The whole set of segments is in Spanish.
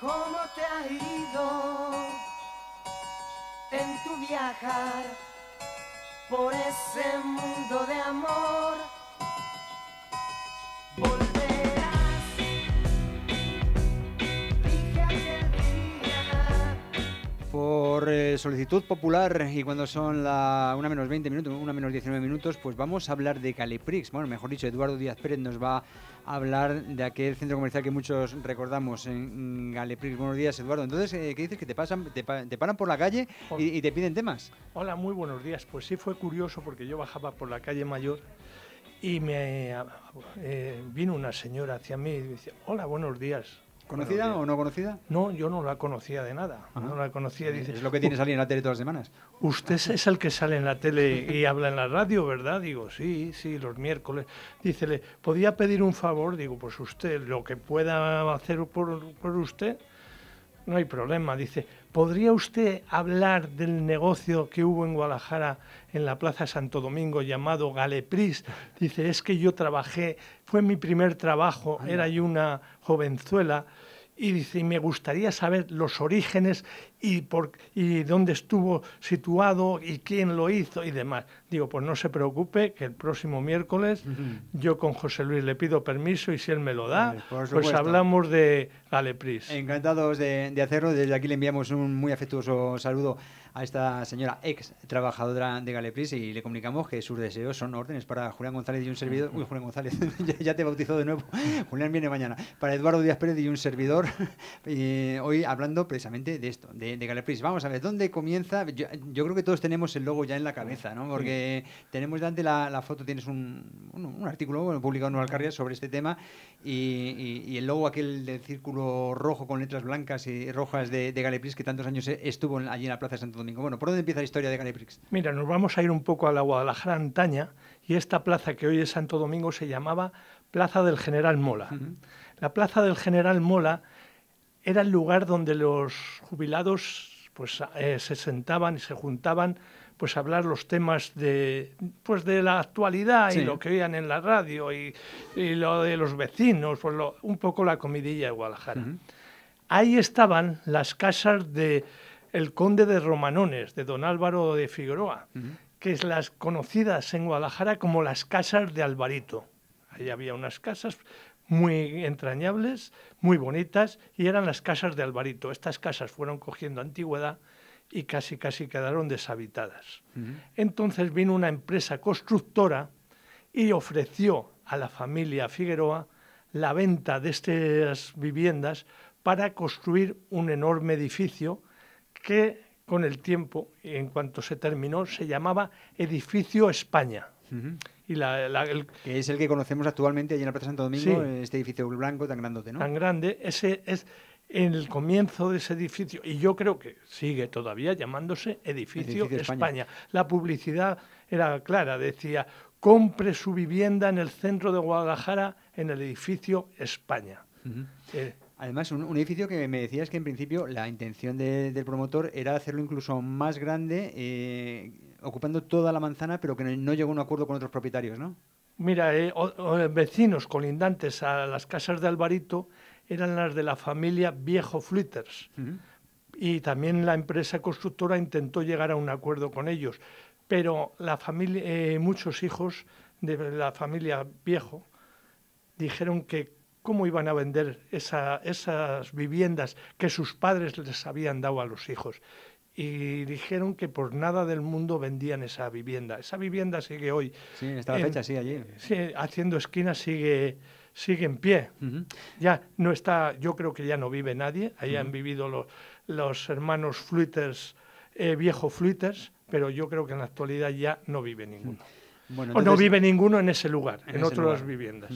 ¿Cómo te ha ido en tu viajar por ese mundo de amor? Volverás, fíjate el día. Por solicitud popular, y cuando son la 1 menos 20 minutos, 1 menos 19 minutos, pues vamos a hablar de Galeprix. Bueno, mejor dicho, Eduardo Díaz Pérez nos va hablar de aquel centro comercial que muchos recordamos en Galeprix. Buenos días, Eduardo. Entonces, ¿qué dices? ¿Que te paran por la calle y te piden temas? Hola, muy buenos días. Pues sí, fue curioso porque yo bajaba por la calle Mayor y me vino una señora hacia mí y me decía, hola, buenos días. ¿Conocida o no conocida? No, yo no la conocía de nada. Ajá. No la conocía. Dice, es lo que tiene salir en la tele todas las semanas. Usted es el que sale en la tele y habla en la radio, ¿verdad? Digo, sí, los miércoles. Dice, ¿le podía pedir un favor? Digo, pues usted, lo que pueda hacer por usted, no hay problema. Dice, ¿podría usted hablar del negocio que hubo en Guadalajara, en la Plaza Santo Domingo, llamado Galeprix? Dice, es que yo trabajé, fue mi primer trabajo, era yo una jovenzuela, y dice, y me gustaría saber los orígenes y dónde estuvo situado y quién lo hizo y demás. Digo, pues no se preocupe, que el próximo miércoles yo con José Luis le pido permiso y si él me lo da, pues hablamos de Galeprix. Encantados de hacerlo. Desde aquí le enviamos un muy afectuoso saludo a esta señora ex trabajadora de Galeprix y le comunicamos que sus deseos son órdenes para Julián González y un servidor. Uy, Julián González, ya te bautizó de nuevo. Julián viene mañana. Para Eduardo Díaz Pérez y un servidor, hoy hablando precisamente de esto, de Galeprix. Vamos a ver, ¿dónde comienza? Yo creo que todos tenemos el logo ya en la cabeza, ¿no? Porque tenemos delante la foto, tienes un artículo, bueno, publicado en Alcarria sobre este tema y el logo aquel del círculo rojo con letras blancas y rojas de Galeprix, que tantos años estuvo allí en la Plaza de Santo Domingo. Bueno, ¿por dónde empieza la historia de Galeprix? Mira, nos vamos a ir un poco a la Guadalajara antaña, y esta plaza que hoy es Santo Domingo se llamaba Plaza del General Mola. La Plaza del General Mola era el lugar donde los jubilados pues, se sentaban y se juntaban pues, a hablar los temas de la actualidad, sí, y lo que oían en la radio y lo de los vecinos, pues, un poco la comidilla de Guadalajara. Ahí estaban las casas del Conde de Romanones, de don Álvaro de Figueroa, que es las conocidas en Guadalajara como las casas de Alvarito. Ahí había unas casas muy entrañables, muy bonitas, y eran las casas de Alvarito. Estas casas fueron cogiendo antigüedad y casi quedaron deshabitadas. Entonces vino una empresa constructora y ofreció a la familia Figueroa la venta de estas viviendas para construir un enorme edificio que con el tiempo, en cuanto se terminó, se llamaba Edificio España. Y que es el que conocemos actualmente allí en la Plaza Santo Domingo, sí, este edificio blanco tan grandote, ¿no? Tan grande, ese es el comienzo de ese edificio, y yo creo que sigue todavía llamándose Edificio España. La publicidad era clara, decía, compre su vivienda en el centro de Guadalajara, en el Edificio España. Además, un edificio que me decías que en principio la intención del promotor era hacerlo incluso más grande, ocupando toda la manzana, pero que no llegó a un acuerdo con otros propietarios, ¿no? Mira, vecinos colindantes a las casas de Alvarito eran las de la familia Viejo Fluiters. Y también la empresa constructora intentó llegar a un acuerdo con ellos, pero la familia, muchos hijos de la familia Viejo dijeron que cómo iban a vender esas viviendas que sus padres les habían dado a los hijos. Y dijeron que por nada del mundo vendían esa vivienda. Esa vivienda sigue hoy. Sí, hasta la fecha, sí, allí. Sí, haciendo esquina sigue en pie. Ya no está, yo creo que ya no vive nadie. Ahí han vivido los hermanos Fluiters, Viejo Fluiters, pero yo creo que en la actualidad ya no vive ninguno. Bueno, entonces, o no vive ninguno en ese lugar, en otras viviendas.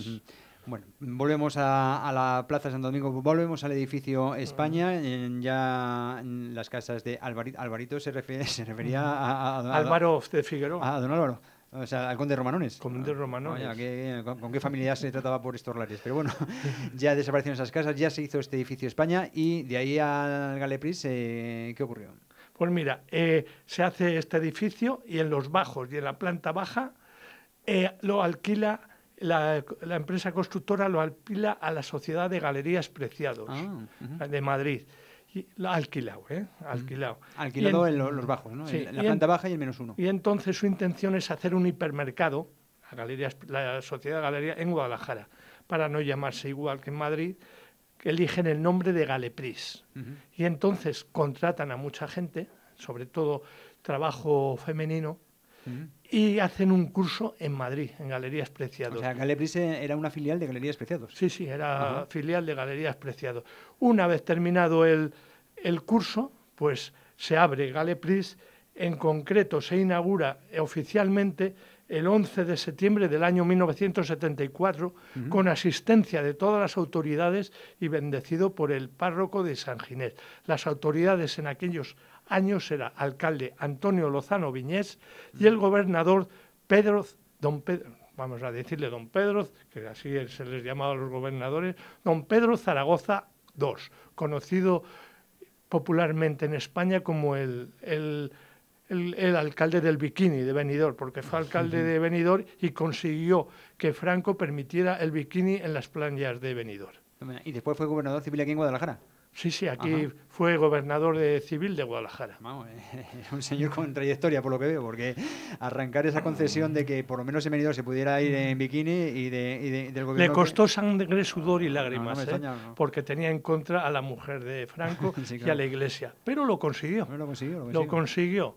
Bueno, volvemos a la Plaza Santo Domingo, volvemos al Edificio España, ya en las casas de Alvarito se refería a Álvaro de Figueroa. A don Álvaro. O sea, al Conde Romanones. Conde Romanones. Oye, ¿con qué familia se trataba por estos lares? Pero bueno, ya desaparecieron esas casas, ya se hizo este Edificio España y de ahí al Galeprix, ¿qué ocurrió? Pues mira, se hace este edificio y en los bajos y en la planta baja lo alquila la empresa constructora lo alquila a la Sociedad de Galerías Preciados de Madrid. Y lo ha alquilado, alquilado. Alquilado en los bajos, ¿no? Sí, en la planta baja y el -1. Y entonces su intención es hacer un hipermercado, la Sociedad de Galerías, en Guadalajara. Para no llamarse igual que en Madrid, eligen el nombre de Galeprix. Y entonces contratan a mucha gente, sobre todo trabajo femenino, y hacen un curso en Madrid, en Galerías Preciados. O sea, Galeprix era una filial de Galerías Preciados. Sí, sí, era filial de Galerías Preciados. Una vez terminado el curso, pues se abre Galeprix. En concreto, se inaugura oficialmente el 11 de septiembre del año 1974, con asistencia de todas las autoridades y bendecido por el párroco de San Ginés. Las autoridades en aquellos años era alcalde Antonio Lozano Viñés y el gobernador don Pedro, vamos a decirle don Pedro, que así se les llamaba a los gobernadores, don Pedro Zaragoza II, conocido popularmente en España como el alcalde del bikini de Benidorm, porque fue alcalde de Benidorm y consiguió que Franco permitiera el bikini en las playas de Benidorm. Y después fue gobernador civil aquí en Guadalajara. Sí, sí, aquí fue gobernador civil de Guadalajara. Vamos, un señor con trayectoria, por lo que veo, porque arrancar esa concesión de que por lo menos en Benidorm se pudiera ir en bikini del gobierno... Le costó sangre, sudor y lágrimas, porque tenía en contra a la mujer de Franco y a la Iglesia. Pero lo consiguió. Lo consiguió.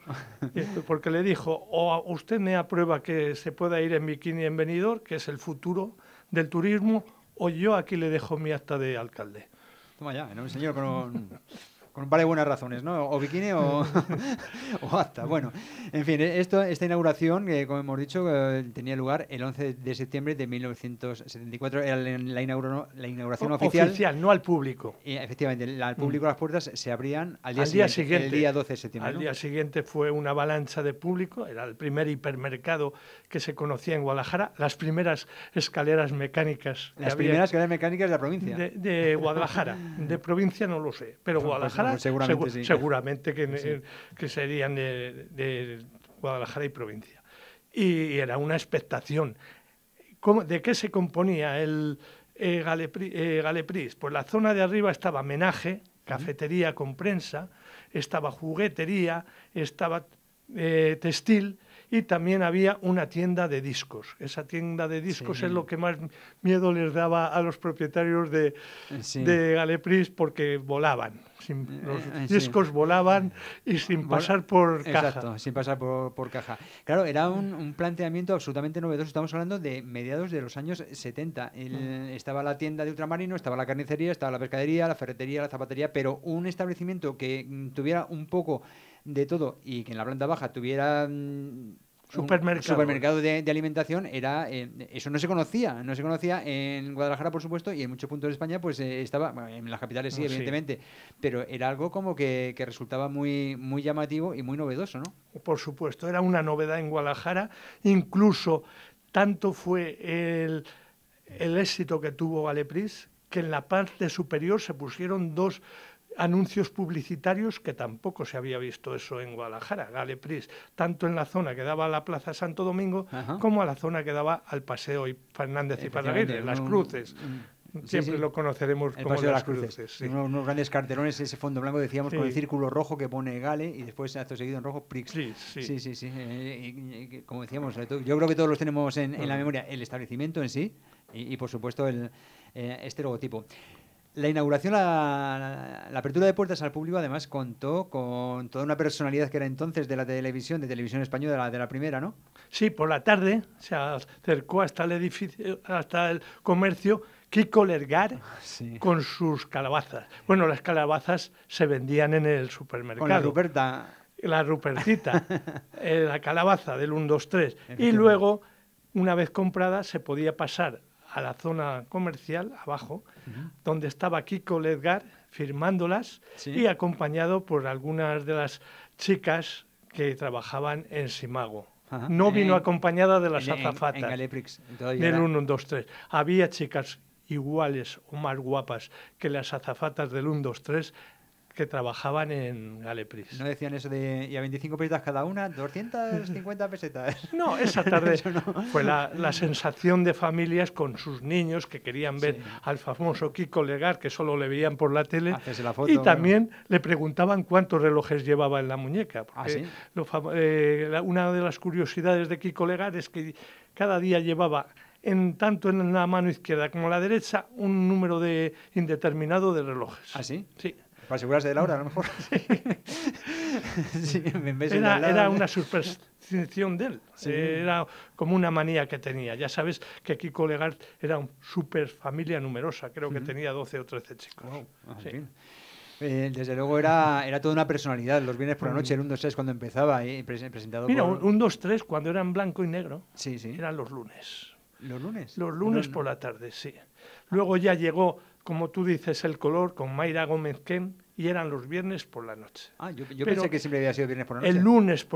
Porque le dijo, o usted me aprueba que se pueda ir en bikini en Benidorm, que es el futuro del turismo, o yo aquí le dejo mi acta de alcalde. Toma ya, ¿no? Un señor con un par de buenas razones, ¿no? O bikini o hasta. Bueno, en fin, esta inauguración, que como hemos dicho, tenía lugar el 11 de septiembre de 1974. Era la inauguración oficial. Oficial, no al público. Y, efectivamente, al público las puertas se abrían al día siguiente, el día 12 de septiembre. Al día siguiente fue una avalancha de público. Era el primer hipermercado que se conocía en Guadalajara. Las primeras escaleras mecánicas. Las primeras escaleras mecánicas de la provincia. De Guadalajara. De provincia no lo sé, pero Guadalajara. Seguramente, seguramente que serían de Guadalajara y provincia. Y era una expectación. ¿De qué se componía el Galeprix? Pues la zona de arriba estaba menaje, cafetería con prensa, estaba juguetería, estaba textil y también había una tienda de discos. Esa tienda de discos es lo que más miedo les daba a los propietarios de Galeprix porque volaban. Los discos volaban y sin pasar por caja. Exacto, sin pasar por caja. Claro, era un planteamiento absolutamente novedoso. Estamos hablando de mediados de los años 70. Estaba la tienda de ultramarino, estaba la carnicería, estaba la pescadería, la ferretería, la zapatería, pero un establecimiento que tuviera un poco de todo y que en la planta baja tuviera... Supermercado de alimentación era eso no se conocía en Guadalajara, por supuesto, y en muchos puntos de España pues estaba, bueno, en las capitales sí, evidentemente, pero era algo como que resultaba muy, muy llamativo y muy novedoso, ¿no? Por supuesto, era una novedad en Guadalajara, incluso tanto fue el éxito que tuvo Galeprix que en la parte superior se pusieron dos anuncios publicitarios que tampoco se había visto eso en Guadalajara. Galeprix, tanto en la zona que daba a la Plaza Santo Domingo como a la zona que daba al Paseo Fernández y Parraguirre, Las Cruces. Siempre lo conoceremos como Las Cruces. Unos grandes cartelones, ese fondo blanco, decíamos, con el círculo rojo que pone Gale y después, acto seguido, en rojo, Prix. Sí. Como decíamos, yo creo que todos los tenemos en la memoria, el establecimiento en sí y por supuesto, este logotipo. La inauguración, la apertura de puertas al público, además, contó con toda una personalidad que era entonces de Televisión Española, de la primera, ¿no? Sí, por la tarde se acercó hasta el edificio, hasta el comercio, Kiko Ledgard con sus calabazas. Bueno, las calabazas se vendían en el supermercado. Con la Ruperta. La Rupertita, la calabaza del 1, 2, 3. Y luego, una vez comprada, se podía pasar a la zona comercial, abajo, donde estaba Kiko Ledgard firmándolas y acompañado por algunas de las chicas que trabajaban en Simago. No vino acompañada de las azafatas en Galeprix, del 1, 2, 3. Había chicas iguales o más guapas que las azafatas del 1, 2, 3 que trabajaban en Galeprix. ¿No decían eso de y a 25 pesetas cada una, 250 pesetas? No, esa tarde no. Fue la sensación de familias con sus niños que querían ver al famoso Kiko Ledgard, que solo le veían por la tele, la foto, y también le preguntaban cuántos relojes llevaba en la muñeca. Porque una de las curiosidades de Kiko Ledgard es que cada día llevaba, tanto en la mano izquierda como en la derecha, un número indeterminado de relojes. ¿Ah, sí? Sí. Para asegurarse de la hora, a lo mejor. Sí, era una superstición de él. Sí. Era como una manía que tenía. Ya sabes que Kiko Ledgard era una super familia numerosa. Creo que tenía 12 o 13 chicos. Wow. Ah, sí. Desde luego era toda una personalidad. Los viernes por la noche, el 1-2-3 cuando empezaba. Presentado Mira, por... un 1-2-3 cuando eran blanco y negro. Sí, sí. Eran los lunes. ¿Los lunes? Los lunes por la tarde, sí. Luego ya llegó, como tú dices, el color con Mayra Gómez Ken, y eran los viernes por la noche. Ah, yo pensé que siempre había sido viernes por la noche. El lunes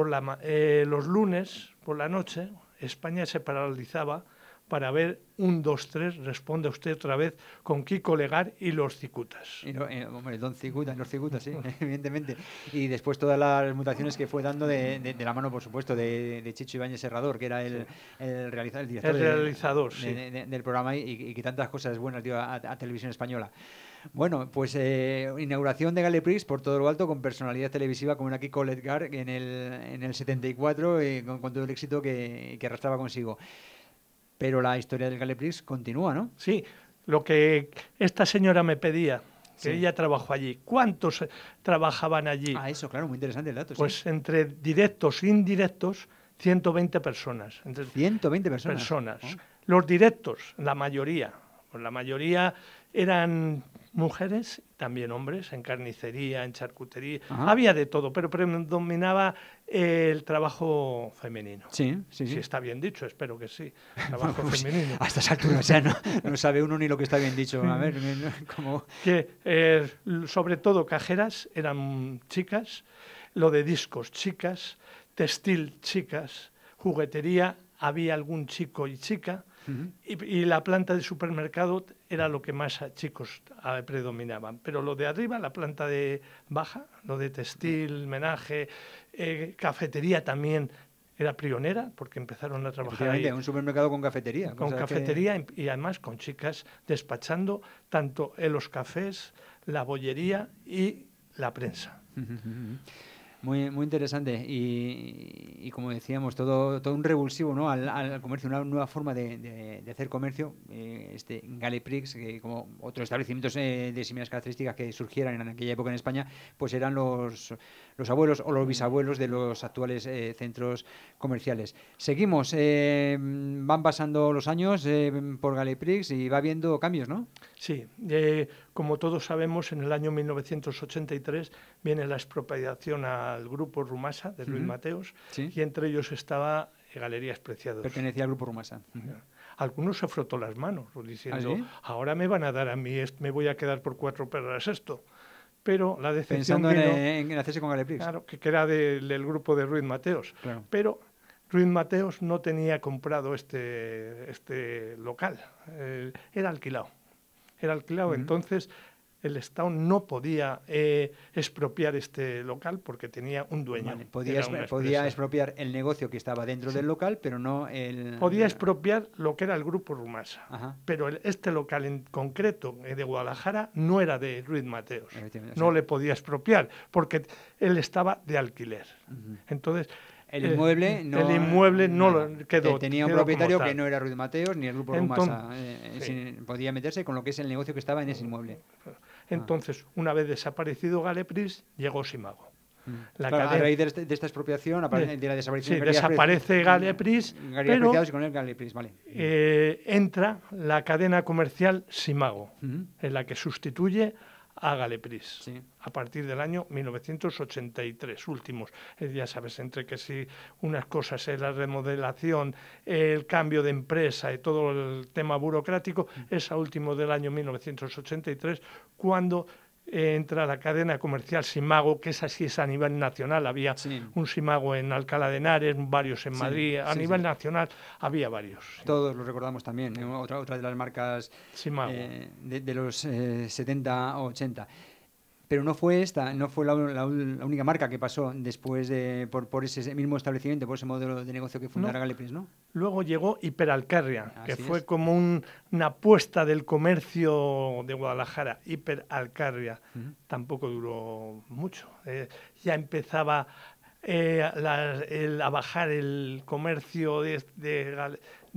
los lunes por la noche, España se paralizaba para ver un 2-3, responde usted otra vez, con Kiko Ledgard y los cicutas. Y hombre, don cicutas, los cicutas, sí, evidentemente. Y después todas las mutaciones que fue dando de la mano, por supuesto, de Chicho Ibañez Serrador, que era el director del programa y que tantas cosas buenas dio a Televisión Española. Bueno, pues inauguración de Galeprix por todo lo alto, con personalidad televisiva como era Kiko Ledgard en el 74, con todo el éxito que arrastraba consigo. Pero la historia del Galeprix continúa, ¿no? Sí, lo que esta señora me pedía, que ella trabajó allí. ¿Cuántos trabajaban allí? Ah, eso, claro, muy interesante el dato. Pues entre directos e indirectos, 120 personas. Entre 120 personas. Oh. Los directos, la mayoría eran mujeres, también hombres, en carnicería, en charcutería. Ajá. Había de todo, pero predominaba el trabajo femenino. Sí. Si está bien dicho, espero que sí. Trabajo femenino. A estas alturas ya no sabe uno ni lo que está bien dicho. A ver, ¿cómo? Que sobre todo cajeras eran chicas, lo de discos chicas, textil chicas, juguetería había algún chico y chica. Y la planta de supermercado era lo que más chicos predominaban. Pero lo de arriba, la planta de baja, lo de textil, menaje, cafetería también era pionera, porque empezaron a trabajar ahí. Un supermercado con cafetería. Con cafetería y además con chicas despachando tanto en los cafés, la bollería y la prensa. Muy, muy interesante y como decíamos, todo un revulsivo, ¿no? al comercio, una nueva forma de hacer comercio. Este Galeprix, que como otros establecimientos de similares características que surgieran en aquella época en España, pues eran los abuelos o los bisabuelos de los actuales centros comerciales. Seguimos, van pasando los años por Galeprix y va habiendo cambios, ¿no? Sí, como todos sabemos, en el año 1983 viene la expropiación al grupo Rumasa de Ruiz Mateos, y entre ellos estaba Galerías Preciados. Pertenecía al grupo Rumasa. Algunos se frotó las manos diciendo, ahora me van a dar a mí, me voy a quedar por 4 perras esto. Pero la decepción vino, en hacerse con Galeprix. Claro, que era del grupo de Ruiz Mateos. Claro. Pero Ruiz Mateos no tenía comprado este local, era alquilado. Entonces el Estado no podía expropiar este local porque tenía un dueño. Vale, podía expropiar el negocio que estaba dentro del local, pero no el... Podía expropiar lo que era el grupo Rumasa, pero este local en concreto de Guadalajara no era de Ruiz Mateos. No le podía expropiar porque él estaba de alquiler. Entonces... El inmueble no quedó. Tenía un propietario que no era Ruiz Mateos ni el grupo Rumasa. Podía meterse con lo que es el negocio que estaba en ese inmueble. Entonces, una vez desaparecido Galeprix, llegó Simago. A raíz de esta expropiación, de la desaparición. Sí, desaparece Galeprix, pero con el Galeprix, vale. Entra la cadena comercial Simago, en la que sustituye a Galeprix, a partir del año 1983, últimos. Ya sabes, entre que si unas cosas es la remodelación, el cambio de empresa y todo el tema burocrático, es a último del año 1983 cuando entra la cadena comercial Simago, que es así, es a nivel nacional. Había un Simago en Alcalá de Henares, varios en Madrid, a nivel nacional había varios. Todos los recordamos también, otra de las marcas Simago de los 70 o 80. pero no fue esta, no fue la única marca que pasó después de, por ese mismo establecimiento, por ese modelo de negocio que fundara Galeprix, ¿no? Luego llegó Hiper Alcarria, que fue como una apuesta del comercio de Guadalajara. Hiper Alcarria tampoco duró mucho. Ya empezaba a bajar el comercio de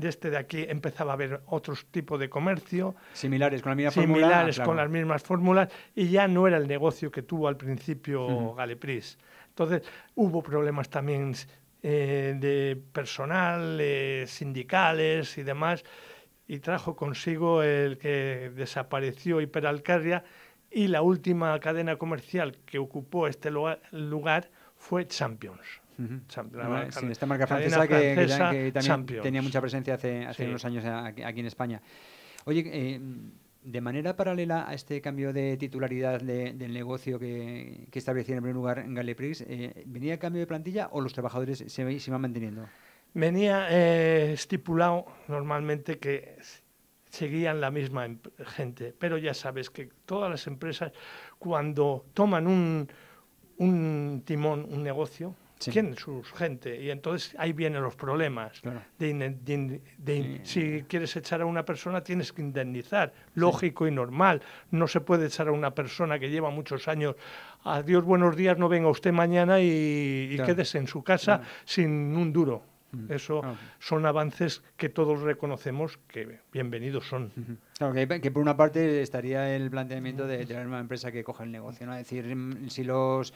este de aquí, empezaba a haber otros tipos de comercio. Similares, con la misma fórmula. Similares, con las mismas fórmulas, y ya no era el negocio que tuvo al principio Galeprix. Entonces, hubo problemas también de personal, sindicales y demás, y trajo consigo el que desapareció Hiper Alcarria, y la última cadena comercial que ocupó este lugar fue Champions. Esta marca francesa que también Champions tenía mucha presencia hace unos años aquí en España. Oye, de manera paralela a este cambio de titularidad del negocio que establecía en primer lugar en Galeprix, ¿venía el cambio de plantilla o los trabajadores se van manteniendo? Venía estipulado normalmente que seguían la misma gente, pero ya sabes que todas las empresas, cuando toman un timón, un negocio, tienen su gente, y entonces ahí vienen los problemas. Claro. Si quieres echar a una persona, tienes que indemnizar, lógico y normal. No se puede echar a una persona que lleva muchos años. Adiós, buenos días, no venga usted mañana y quédese en su casa sin un duro. Eso son avances que todos reconocemos que bienvenidos son. Claro, que por una parte estaría el planteamiento de la misma empresa que coge el negocio, ¿no? Es decir, si los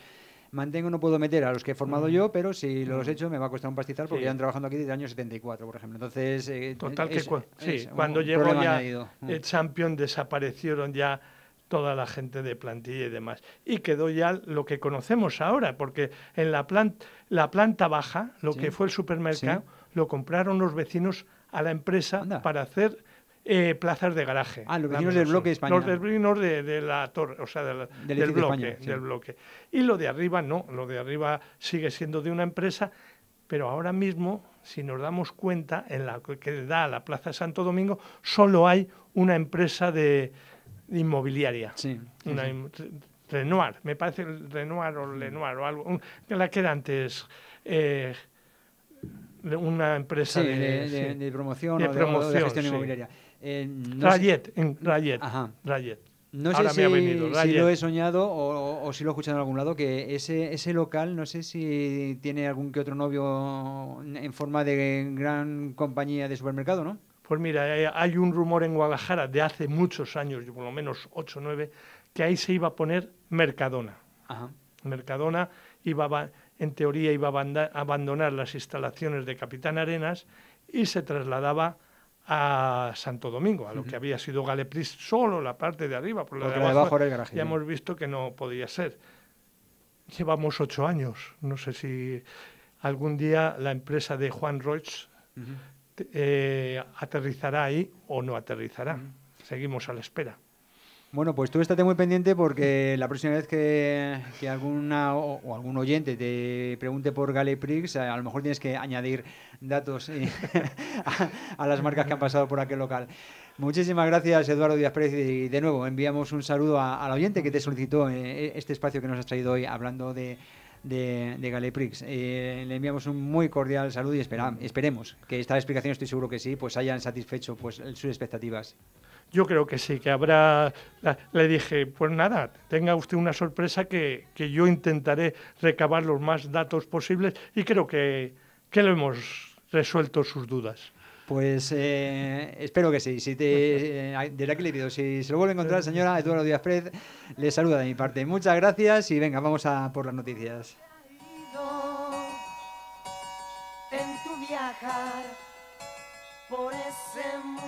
mantengo, no puedo meter a los que he formado yo, pero si los he hecho me va a costar un pastizal porque llevan trabajando aquí desde el año 74, por ejemplo. Entonces, cuando llegó ya el Champion, desaparecieron ya toda la gente de plantilla y demás. Y quedó ya lo que conocemos ahora, porque en la planta baja, lo que fue el supermercado, lo compraron los vecinos a la empresa para hacer plazas de garaje. Ah, los vecinos del bloque España. Los vecinos de la torre, o sea, del bloque, España, del bloque. Y lo de arriba no, lo de arriba sigue siendo de una empresa, pero ahora mismo, si nos damos cuenta, en la que da la Plaza Santo Domingo, solo hay una empresa de inmobiliaria. Renoir, me parece Renoir o Lenoir o algo, la que era antes una empresa de promoción o de gestión inmobiliaria. No Rayet, Rayet. No sé si lo he soñado o si lo he escuchado en algún lado, que ese local, no sé si tiene algún que otro novio en forma de gran compañía de supermercado, ¿no? Pues mira, hay un rumor en Guadalajara de hace muchos años, por lo menos 8 o 9, que ahí se iba a poner Mercadona. Mercadona en teoría iba a abandonar las instalaciones de Capitán Arenas y se trasladaba a Santo Domingo, a lo que había sido Galeprix, solo la parte de arriba. Porque de abajo era el garaje. Ya hemos visto que no podía ser. Llevamos 8 años. No sé si algún día la empresa de Juan Roig aterrizará ahí o no aterrizará. Seguimos a la espera. Bueno, pues tú estate muy pendiente porque la próxima vez que alguna o algún oyente te pregunte por Galeprix, a lo mejor tienes que añadir datos a las marcas que han pasado por aquel local. Muchísimas gracias, Eduardo Díaz Pérez, y de nuevo enviamos un saludo al oyente que te solicitó este espacio que nos has traído hoy hablando de Galeprix. Le enviamos un muy cordial saludo y esperemos que esta explicación, estoy seguro que sí, pues hayan satisfecho sus expectativas. Yo creo que sí, que habrá. Le dije, pues nada, tenga usted una sorpresa que yo intentaré recabar los más datos posibles y creo que lo hemos resuelto sus dudas. Pues espero que sí. Desde aquí le pido, si se lo vuelve a encontrar, señora Eduardo Díaz Pérez, le saluda de mi parte. Muchas gracias y venga, vamos a por las noticias. En tu viajar por ese mundo.